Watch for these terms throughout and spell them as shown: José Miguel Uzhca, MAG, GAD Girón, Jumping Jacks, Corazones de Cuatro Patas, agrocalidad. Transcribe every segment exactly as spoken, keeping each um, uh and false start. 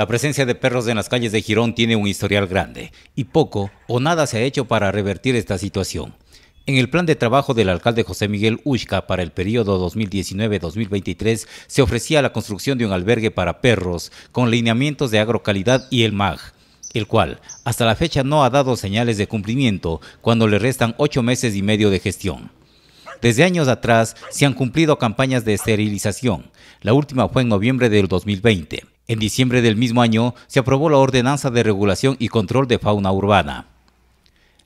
La presencia de perros en las calles de Girón tiene un historial grande y poco o nada se ha hecho para revertir esta situación. En el plan de trabajo del alcalde José Miguel Uzhca para el periodo dos mil diecinueve a dos mil veintitrés se ofrecía la construcción de un albergue para perros con lineamientos de agrocalidad y el M A G, el cual hasta la fecha no ha dado señales de cumplimiento cuando le restan ocho meses y medio de gestión. Desde años atrás se han cumplido campañas de esterilización. La última fue en noviembre del dos mil veinte. En diciembre del mismo año se aprobó la Ordenanza de Regulación y Control de Fauna Urbana.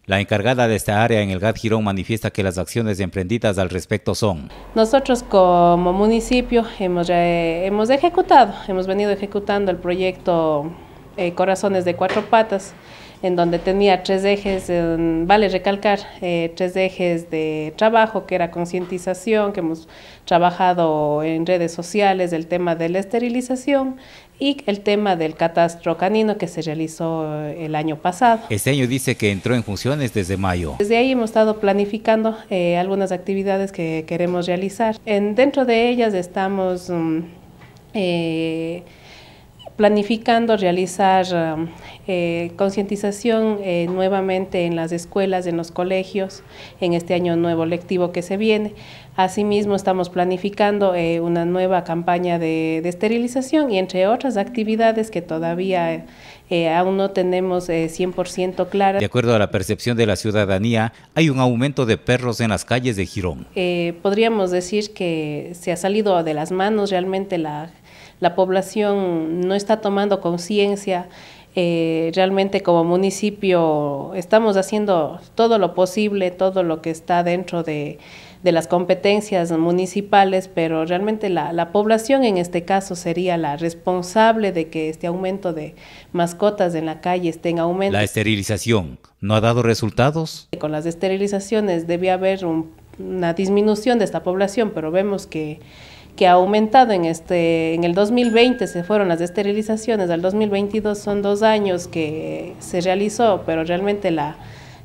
La encargada de esta área en el G A D Girón manifiesta que las acciones emprendidas al respecto son: nosotros como municipio hemos, eh, hemos ejecutado, hemos venido ejecutando el proyecto eh, Corazones de Cuatro Patas, en donde tenía tres ejes, eh, vale recalcar, eh, tres ejes de trabajo, que era concientización, que hemos trabajado en redes sociales, el tema de la esterilización y el tema del catastro canino que se realizó el año pasado. Este año dice que entró en funciones desde mayo. Desde ahí hemos estado planificando eh, algunas actividades que queremos realizar. En, dentro de ellas estamos um, eh, planificando realizar um, eh, concientización eh, nuevamente en las escuelas, en los colegios, en este año nuevo lectivo que se viene. Asimismo, estamos planificando eh, una nueva campaña de, de esterilización y entre otras actividades que todavía eh, aún no tenemos eh, cien por ciento claras. De acuerdo a la percepción de la ciudadanía, hay un aumento de perros en las calles de Girón. Eh, podríamos decir que se ha salido de las manos realmente la... La población no está tomando conciencia, eh, realmente como municipio estamos haciendo todo lo posible, todo lo que está dentro de, de las competencias municipales, pero realmente la, la población en este caso sería la responsable de que este aumento de mascotas en la calle esté en aumento. La esterilización no ha dado resultados. Con las esterilizaciones debía haber un, una disminución de esta población, pero vemos que que ha aumentado en este, en el dos mil veinte se fueron las esterilizaciones, al dos mil veintidós son dos años que se realizó, pero realmente la,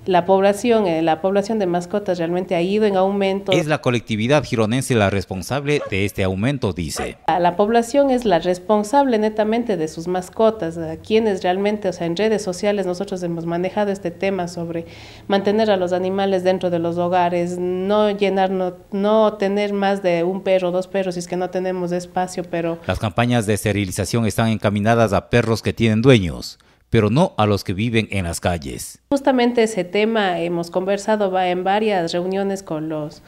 la población, la población de mascotas realmente ha ido en aumento. Es la colectividad gironense la responsable de este aumento, dice. La, la población es la responsable netamente de sus mascotas, quienes realmente, o sea, en redes sociales nosotros hemos manejado este tema sobre mantener a los animales dentro de los hogares, no llenar, no, no tener más de un perro, dos perros, si es que no tenemos espacio, pero... Las campañas de esterilización están encaminadas a perros que tienen dueños, pero no a los que viven en las calles. Justamente ese tema hemos conversado en varias reuniones con los,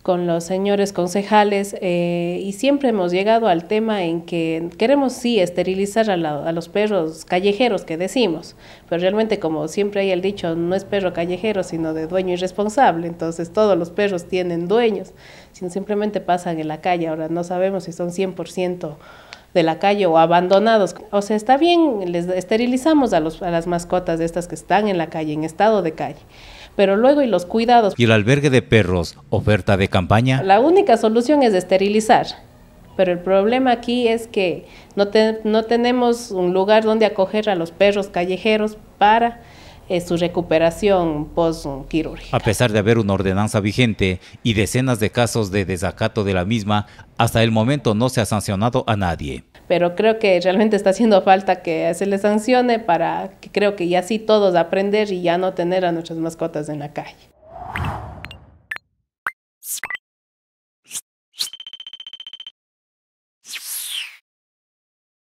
con los señores concejales eh, y siempre hemos llegado al tema en que queremos sí esterilizar a, la, a los perros callejeros que decimos, pero realmente como siempre hay el dicho, no es perro callejero sino de dueño irresponsable, entonces todos los perros tienen dueños, sino simplemente pasan en la calle, ahora no sabemos si son cien por ciento de la calle o abandonados. O sea, está bien, les esterilizamos a, los, a las mascotas de estas que están en la calle, en estado de calle, pero luego y los cuidados. ¿Y el albergue de perros, oferta de campaña? La única solución es esterilizar, pero el problema aquí es que no, te, no tenemos un lugar donde acoger a los perros callejeros para eh, su recuperación post-quirúrgica. A pesar de haber una ordenanza vigente y decenas de casos de desacato de la misma, hasta el momento no se ha sancionado a nadie. Pero creo que realmente está haciendo falta que se les sancione para que creo que ya sí todos aprender y ya no tener a nuestras mascotas en la calle.